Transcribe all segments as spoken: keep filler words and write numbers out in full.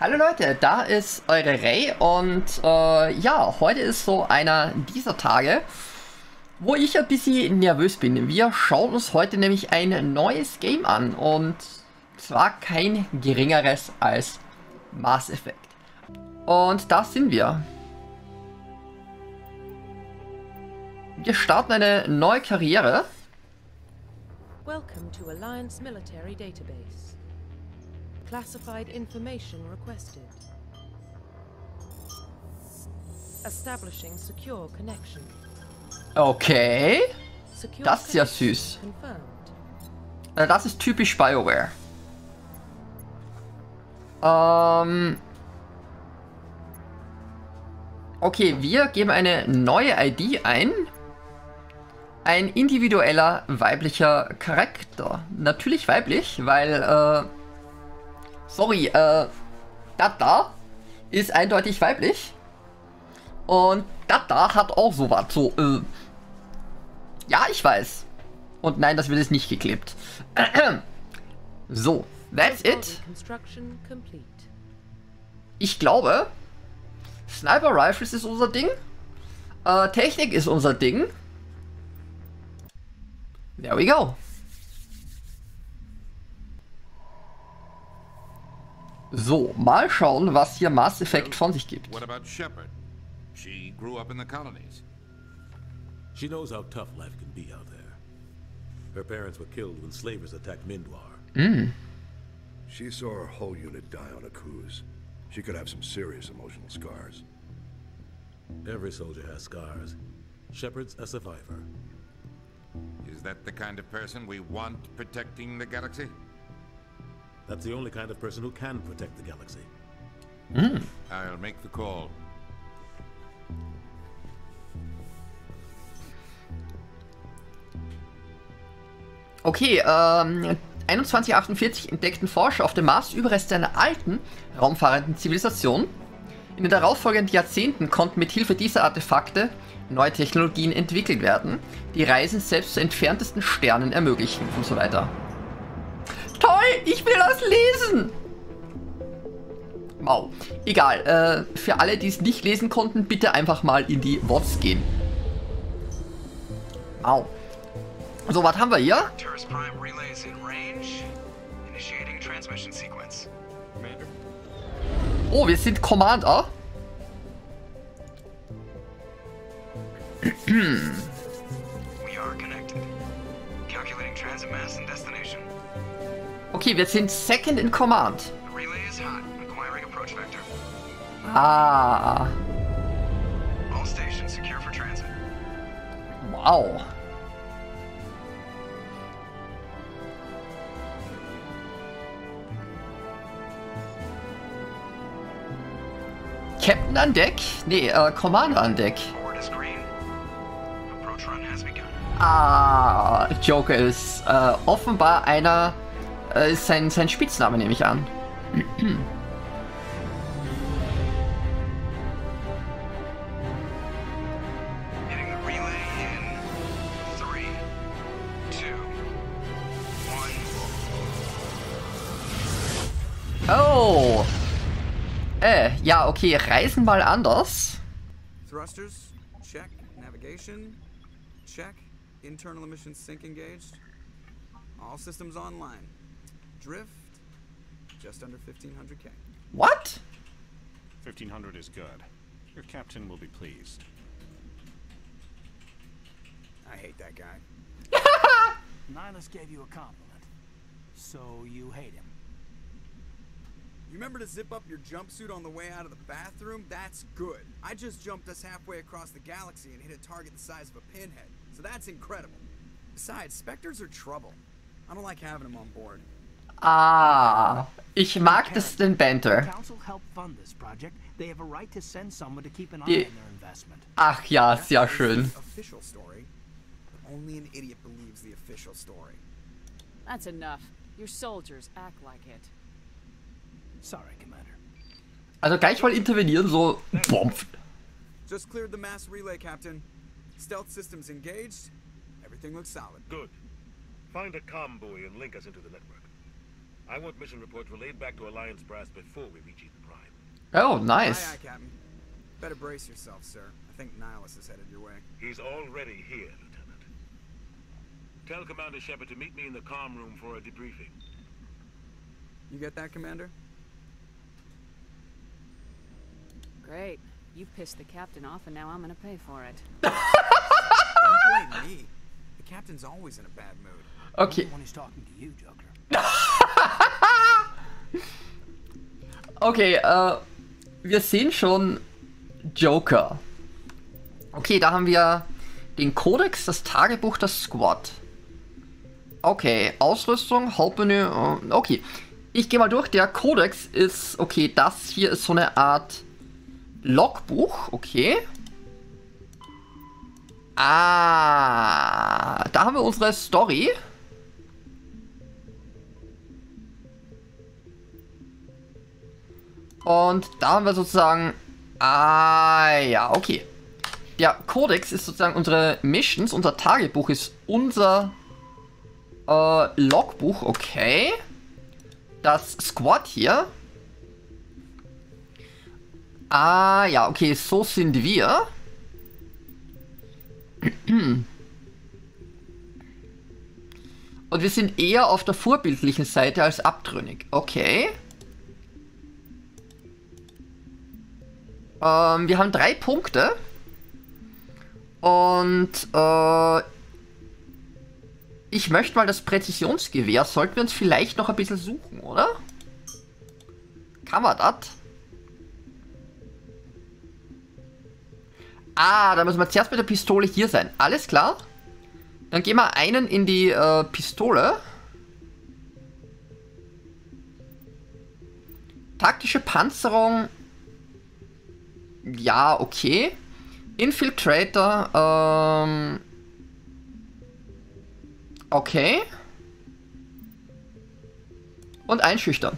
Hallo Leute, da ist eure Ray und äh, ja, heute ist so einer dieser Tage, wo ich ein bisschen nervös bin. Wir schauen uns heute nämlich ein neues Game an und zwar kein geringeres als Mass Effect. Und da sind wir. Wir starten eine neue Karriere. Welcome to Alliance Military Database. Classified information requested. Establishing secure connection. Okay. Das ist ja süß. Das ist typisch BioWare. Ähm. Okay, wir geben eine neue I D ein. Ein individueller weiblicher Charakter. Natürlich weiblich, weil, äh, sorry, äh, das da ist eindeutig weiblich. Und das da hat auch sowas, so, äh, ja, ich weiß. Und nein, das wird jetzt nicht geklebt. So, that's it. Ich glaube, Sniper Rifles ist unser Ding. Äh, Technik ist unser Ding. There we go. So, mal schauen, was hier Mass Effect von sich gibt. What about Shepard? She grew up in the colonies. She knows how tough life can be out there. Her parents were killed when slavers attacked Mindoir. Mm. She saw her whole unit die on Akuz. She could have some serious emotional scars. Every soldier has scars. Shepard's a survivor. Is that the kind of person we want protecting the galaxy? That's the only kind of person who can protect the galaxy. Mm. I'll make the call. Okay, ähm, einundzwanzig achtundvierzig entdeckten Forscher auf dem Mars Überreste einer alten, raumfahrenden Zivilisation. In den darauffolgenden Jahrzehnten konnten mit Hilfe dieser Artefakte neue Technologien entwickelt werden, die Reisen selbst zu entferntesten Sternen ermöglichen und so weiter. Toll, ich will das lesen! Wow, egal, äh, für alle, die es nicht lesen konnten, bitte einfach mal in die Wots gehen. Wow. So, was haben wir hier? Terminus Prime Relays in Range. Initiating Transmission Sequence. Oh, wir sind Commander. We are connected. Calculating transit mass and destination. Okay, wir sind second in command. The relay is hot. Acquiring approach vector. Ah. All stations secure for transit. Wow. Captain an Deck? Nee, äh, Commander an Deck. Ah, Joker ist äh, offenbar einer, äh, ist sein, sein Spitzname, nehme ich an. Oh! Äh, ja, okay, reisen mal anders. Thrusters, check, navigation, check, internal emissions sync engaged, all systems online, drift, just under fifteen hundred K. What? fifteen hundred is good. Your captain will be pleased. I hate that guy. Nihilus gave you a compliment, so you hate him. You remember to zip up your jumpsuit on the way out of the bathroom? That's good. I just jumped us halfway across the galaxy and hit a target the size of a pinhead. So that's incredible. Besides, Spectres are trouble. I don't like having them on board. Ah, ich mag das den Banter. Die Ach ja, sehr schön. Only an idiot believes the official story. That's enough. Your soldiers act like it. Sorry, Commander. Also gleich mal intervenieren, so bompf. Just cleared the mass relay, Captain. Stealth systems engaged. Everything looks solid. Good. Find a comm buoy and link us into the network. I want mission reports relayed back to Alliance Brass before we reach Eden Prime. Oh, nice. Aye, aye, Captain. Better brace yourself, sir. I think Nihilus is headed your way. He's already here, Lieutenant. Tell Commander Shepard to meet me in the comm room for a debriefing. You get that, Commander? Great. You pissed the captain off, and now I'm gonna pay for it. Don't blame me. The captain's always in a bad mood. Okay. When he's talking to you, Joker. Okay, uh, wir sehen schon Joker. Okay, da haben wir den Kodex, das Tagebuch, das Squad. Okay, Ausrüstung, Hauptmenü, okay. Ich gehe mal durch, der Kodex ist, okay, das hier ist so eine Art Logbuch, okay. Ah, da haben wir unsere Story. Und da haben wir sozusagen... Ah, ja, okay. Der Kodex ist sozusagen unsere Missions, unser Tagebuch ist unser äh, Logbuch, okay. Das Squad hier. Ah, ja, okay, so sind wir. Und wir sind eher auf der vorbildlichen Seite als abtrünnig. Okay. Ähm, wir haben drei Punkte. Und, äh... ich möchte mal das Präzisionsgewehr. Sollten wir uns vielleicht noch ein bisschen suchen, oder? Kann man das? Ah, da müssen wir zuerst mit der Pistole hier sein. Alles klar. Dann gehen wir einen in die äh, Pistole. Taktische Panzerung. Ja, okay. Infiltrator. Ähm... Okay. Und einschüchtern.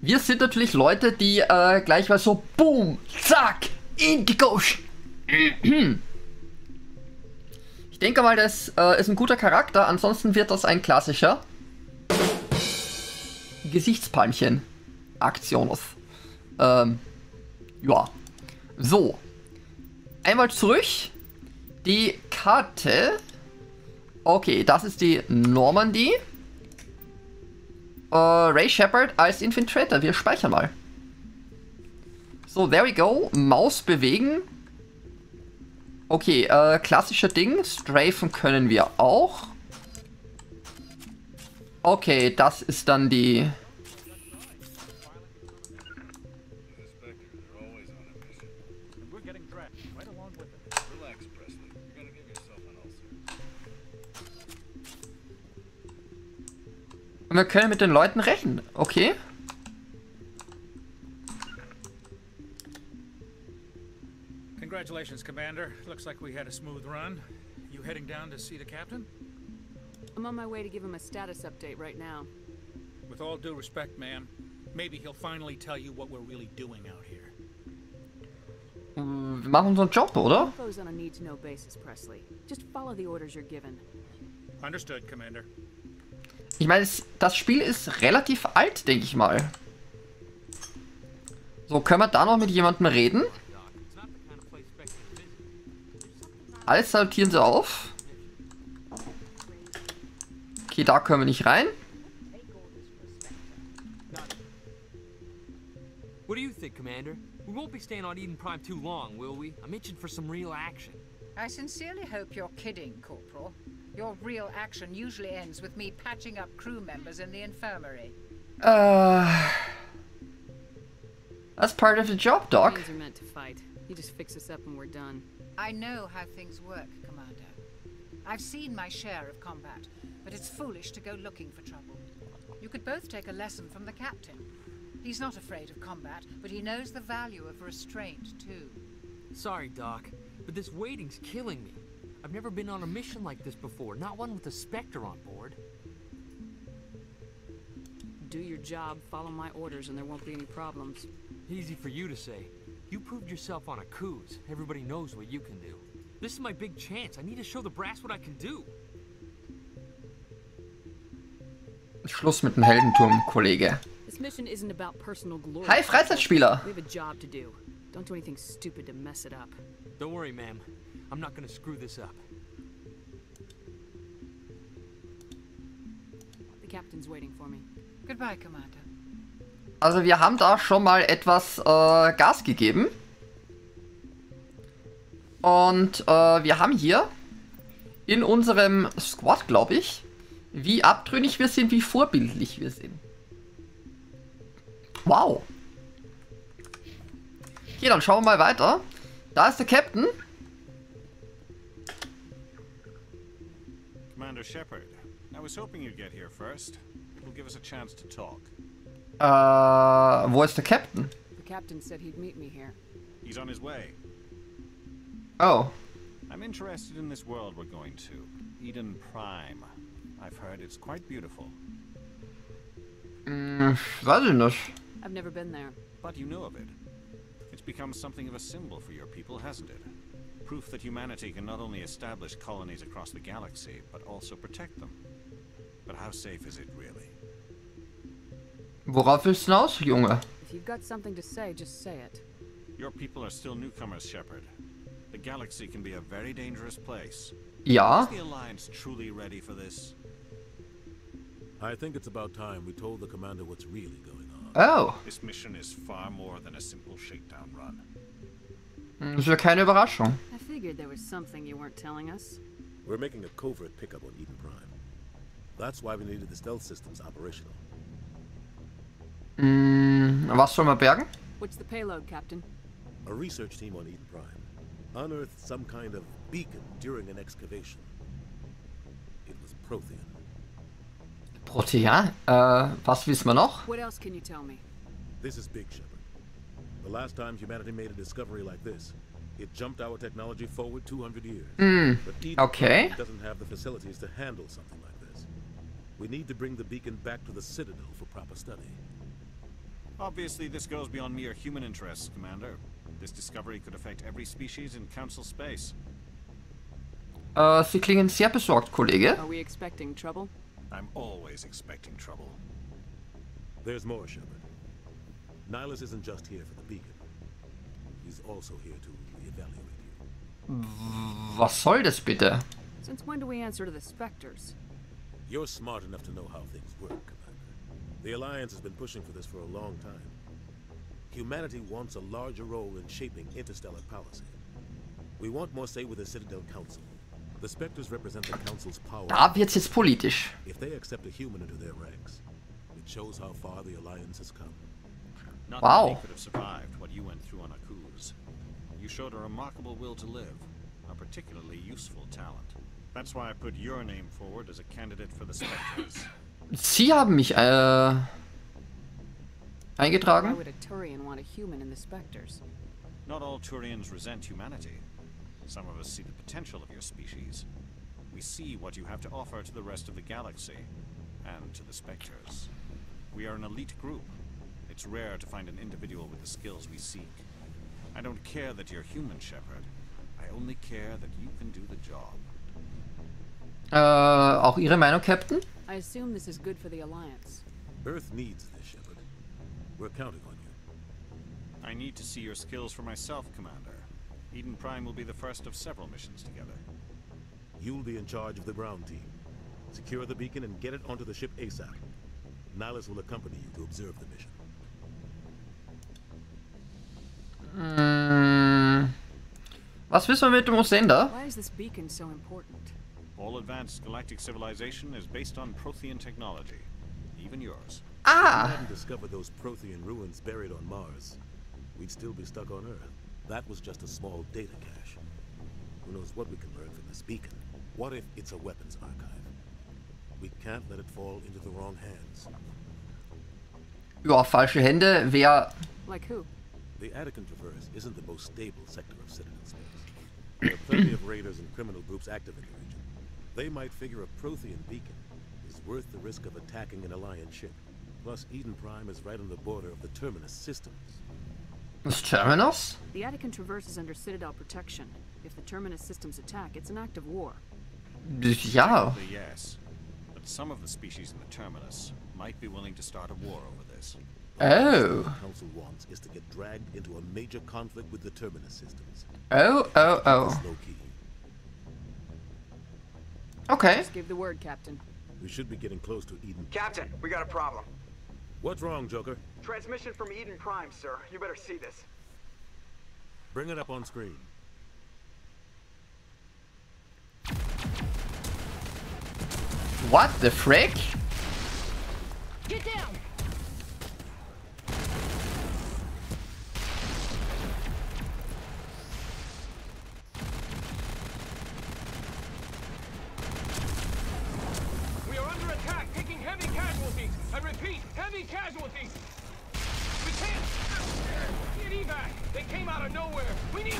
Wir sind natürlich Leute, die äh, gleich mal so... Boom! Zack! In die Gosch! Ich denke mal, das äh, ist ein guter Charakter, ansonsten wird das ein klassischer Gesichtspalmchen-Aktionus. Ähm, ja. So. Einmal zurück. Die Karte. Okay, das ist die Normandie. Äh, Ray Shepard als Infiltrator. Wir speichern mal. So, there we go. Maus bewegen. Okay, äh, klassischer Ding. Strafen können wir auch. Okay, das ist dann die... Und wir können mit den Leuten rechnen. Okay. Congratulations, Commander. Looks like we had a smooth run. You heading down to see the captain? I'm on my way to give him a status update right now. With all due respect, ma'am, maybe he'll finally tell you what we're really doing out here. Mm, wir machen unseren Job, oder? Goes on a need-to-know basis, Presley. Just follow the orders you're given. Understood, Commander. Ich meine, das Spiel ist relativ alt, denke ich mal. So, können wir da noch mit jemandem reden? Alles salutieren sie auf. Okay, da können wir nicht rein. What do you think, Commander? We won't be staying on Eden Prime too long, will we? I'm itching for some real action. I sincerely hope you're kidding, Corporal. Your real action usually ends with me patching up crew members in the infirmary. Uh, that's part of the job, Doc. Things are meant to fight. You just fix us up and we're done. I know how things work, Commander. I've seen my share of combat, but it's foolish to go looking for trouble. You could both take a lesson from the captain. He's not afraid of combat, but he knows the value of restraint, too. Sorry, Doc, but this waiting's killing me. I've never been on a mission like this before, not one with a Spectre on board. Do your job, follow my orders, and there won't be any problems. Easy for you to say. You proved yourself on Akuz. Everybody knows what you can do. This is my big chance. I need to show the brass what I can do. Schluss mit dem Heldenturm, Kollege. This mission isn't about personal glory. Hi, Freizeitspieler. We have a job to do. Don't do anything stupid to mess it up. Don't worry, ma'am. I'm not going to screw this up. The captain's waiting for me. Goodbye, Commander. Also, wir haben da schon mal etwas äh, Gas gegeben. Und äh, wir haben hier in unserem Squad, glaube ich, wie abtrünnig wir sind, wie vorbildlich wir sind. Wow. Okay, dann schauen wir mal weiter. Da ist der Captain. Commander Shepard, I was hoping you'd get here first. It will give us a chance to talk. Uh, wo ist der Captain? The captain said he'd meet me here. He's on his way. Oh. I'm interested in this world we're going to. Eden Prime. I've heard it's quite beautiful. Mm, weiß ich nicht. I've never been there. But you know of it. It's become something of a symbol for your people, hasn't it? Proof that humanity can not only establish colonies across the galaxy, but also protect them. But how safe is it really? Worauf willst du hinaus, Junge? If you've got something to say, just say it. Your people are still newcomers, Shepard. The galaxy can be a very dangerous place. Yeah. Is the Alliance truly ready for this? I think it's about time we told the commander what's really going on. Oh. This mission is far more than a simple shakedown run. Das ist keine Überraschung. I figured there was something you weren't telling us. We're making a covert pickup on Eden Prime. That's why we needed the stealth systems operational. Mm, was soll man bergen? What's the payload, Captain? A research team on Eden Prime unearthed some kind of beacon during an excavation. It was Prothean. Prothean? Uh, was wissen wir noch? What else can you tell me? This is big, Shepard. The last time humanity made a discovery like this, it jumped our technology forward two hundred years. Mm, but Eden okay. doesn't have the facilities to handle something like this. We need to bring the beacon back to the Citadel for proper study. Obviously, this goes beyond mere human interests, Commander. This discovery could affect every species in Council space. Uh, Sie klingen sehr besorgt, Kollege. Are we expecting trouble? I'm always expecting trouble. There's more, Shepard. Nihilus isn't just here for the beacon. He's also here to reevaluate you. Was soll das bitte? Since when do we answer to the Spectres? You're smart enough to know how things work, Commander. The Alliance has been pushing for this for a long time. Humanity wants a larger role in shaping interstellar policy. We want more say with the Citadel Council. The Spectres represent the Council's power. Da wird's jetzt politisch. If they accept a human into their ranks, it shows how far the Alliance has come. Not wow. That they could have survived what you went through on Akuz. You showed a remarkable will to live, a particularly useful talent. That's why I put your name forward as a candidate for the Spectres. Sie haben mich äh, eingetragen. Why would a Turian want a human in the Spectres? Not all Turians resent humanity. Some of us see the potential of your species. We see what you have to offer to the rest of the galaxy and to the Spectres. We are an elite group. It's rare to find an individual with the skills we seek. I don't care that you're human, Shepard. I only care that you can do the job. Äh, auch Ihre Meinung, Captain? I assume this is good for the Alliance. Earth needs this, Shepard. We're counting on you. I need to see your skills for myself, Commander. Eden Prime will be the first of several missions together. You'll be in charge of the ground team. Secure the beacon and get it onto the ship ASAP. Nihilus will accompany you to observe the mission. Mm. Was wissen wir mit dem Sender? Why is this beacon so important? All advanced galactic civilization is based on Prothean technology, even yours. Ah! If we hadn't discovered those Prothean ruins buried on Mars, we'd still be stuck on Earth. That was just a small data cache. Who knows what we can learn from this beacon? What if it's a weapons archive? We can't let it fall into the wrong hands. Ja, falsche Hände, wer... Like who? The Attican Traverse isn't the most stable sector of Citadel space. There are plenty of raiders and criminal groups active in the region. They might figure a Prothean beacon is worth the risk of attacking an Alliance ship. Plus, Eden Prime is right on the border of the Terminus systems. It's Terminus? The Attican Traverse is under Citadel protection. If the Terminus systems attack, it's an act of war. Yeah. Yes, but some of the species in the Terminus might be willing to start a war over this. Terminus. Oh. The Council wants is to get dragged into a major conflict with the Terminus systems. Oh, oh, oh. Okay. Just give the word, Captain. We should be getting close to Eden. Captain, we got a problem. What's wrong, Joker? Transmission from Eden Prime, sir. You better see this. Bring it up on screen. What the frick? Get down. We are under attack, taking heavy casualties. I repeat, heavy casualties. We can't get evac. They came out of nowhere. We need.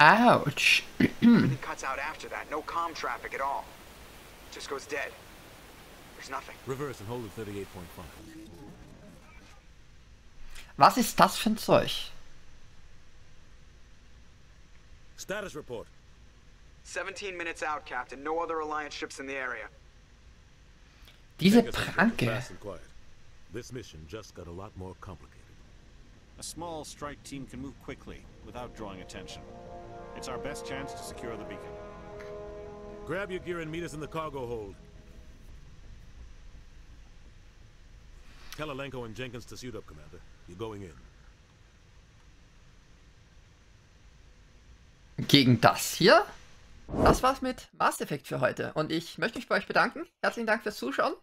Ouch. Everything cuts out after that. No comm traffic at all. Just goes dead. There's nothing. Reverse and hold at thirty-eight point five. Was ist das für ein Zeug? Status report. seventeen minutes out, Captain. No other Alliance ships in the area. Diese Pranke. This mission just got a lot more complicated. A small strike team can move quickly without drawing attention. It's our best chance to secure the beacon. Grab your gear and meet us in the cargo hold. Kalalenko and Jenkins to suit up, Commander. You're going in. Gegen das hier? Das war's mit Mass Effect für heute. Und ich möchte mich bei euch bedanken. Herzlichen Dank fürs Zuschauen.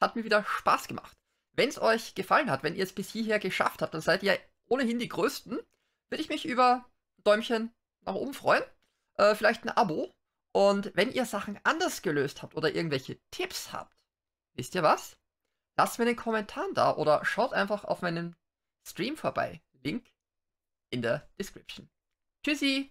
Hat mir wieder Spaß gemacht. Wenn es euch gefallen hat, wenn ihr es bis hierher geschafft habt, dann seid ihr ohnehin die Größten. Würde ich mich über Däumchen nach oben freuen, äh, vielleicht ein Abo, und wenn ihr Sachen anders gelöst habt oder irgendwelche Tipps habt, wisst ihr was? Lasst mir einen Kommentar da oder schaut einfach auf meinen Stream vorbei. Link in der Description. Tschüssi!